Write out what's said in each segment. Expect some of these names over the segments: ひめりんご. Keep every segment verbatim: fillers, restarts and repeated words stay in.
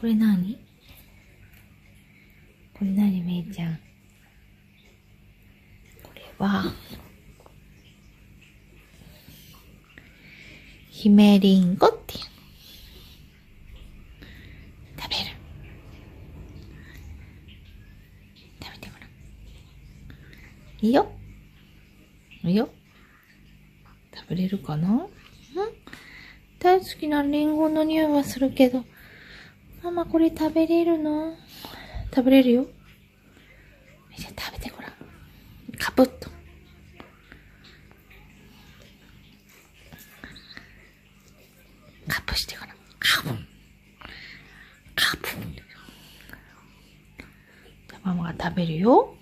これ何？これ何、めいちゃん。これは、ひめりんごっていう。食べる。食べてごらん。いいよ。いいよ。食べれるかな？ん？大好きなリンゴの匂いはするけど、ママこれ食べれるの？食べれるよ。じゃあ食べてごらん。カプッと。カプしてごらん。カプン。カプン。じゃあママが食べるよ。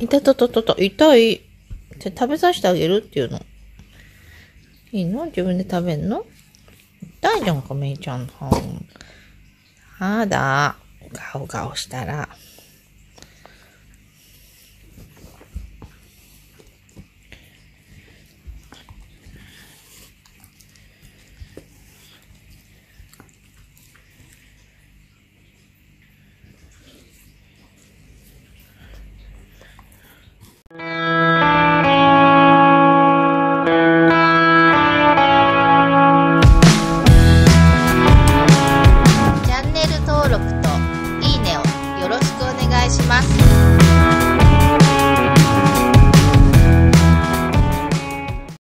痛い、痛い、痛い。じゃあ食べさせてあげるっていうの。いいの？自分で食べんの？痛いじゃんか、めいちゃんの。あだ。ガオガオしたら。